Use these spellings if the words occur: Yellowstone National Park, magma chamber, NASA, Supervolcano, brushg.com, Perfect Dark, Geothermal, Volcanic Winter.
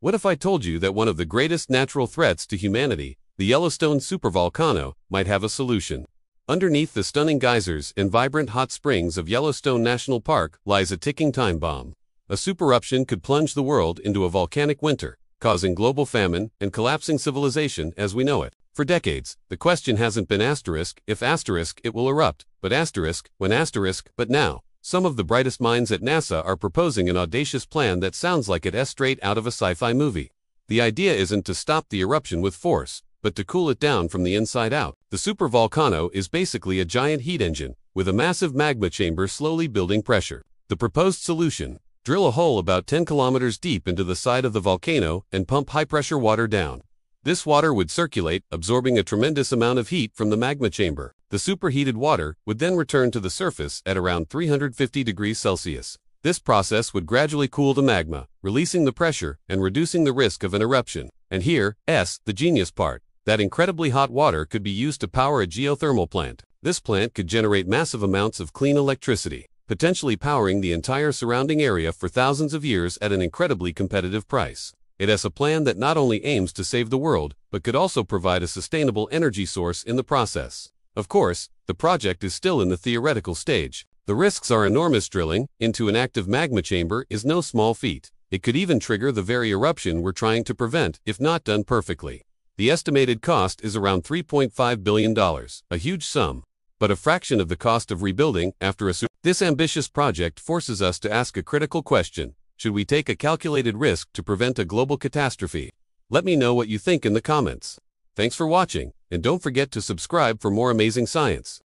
What if I told you that one of the greatest natural threats to humanity, the Yellowstone supervolcano, might have a solution? Underneath the stunning geysers and vibrant hot springs of Yellowstone National Park lies a ticking time bomb. A supereruption could plunge the world into a volcanic winter, causing global famine and collapsing civilization as we know it. For decades, the question hasn't been if it will erupt, but now. Some of the brightest minds at NASA are proposing an audacious plan that sounds like it's straight out of a sci-fi movie. The idea isn't to stop the eruption with force, but to cool it down from the inside out. The supervolcano is basically a giant heat engine, with a massive magma chamber slowly building pressure. The proposed solution: drill a hole about 10 kilometers deep into the side of the volcano and pump high-pressure water down. This water would circulate, absorbing a tremendous amount of heat from the magma chamber. The superheated water would then return to the surface at around 350 degrees Celsius. This process would gradually cool the magma, releasing the pressure and reducing the risk of an eruption. And here's the genius part: that incredibly hot water could be used to power a geothermal plant. This plant could generate massive amounts of clean electricity, potentially powering the entire surrounding area for thousands of years at an incredibly competitive price. It has a plan that not only aims to save the world, but could also provide a sustainable energy source in the process. Of course, the project is still in the theoretical stage. The risks are enormous. Drilling into an active magma chamber is no small feat. It could even trigger the very eruption we're trying to prevent, if not done perfectly. The estimated cost is around $3.5 billion, a huge sum, but a fraction of the cost of rebuilding after a supereruption. This ambitious project forces us to ask a critical question: should we take a calculated risk to prevent a global catastrophe? Let me know what you think in the comments. Thanks for watching, and don't forget to subscribe for more amazing science.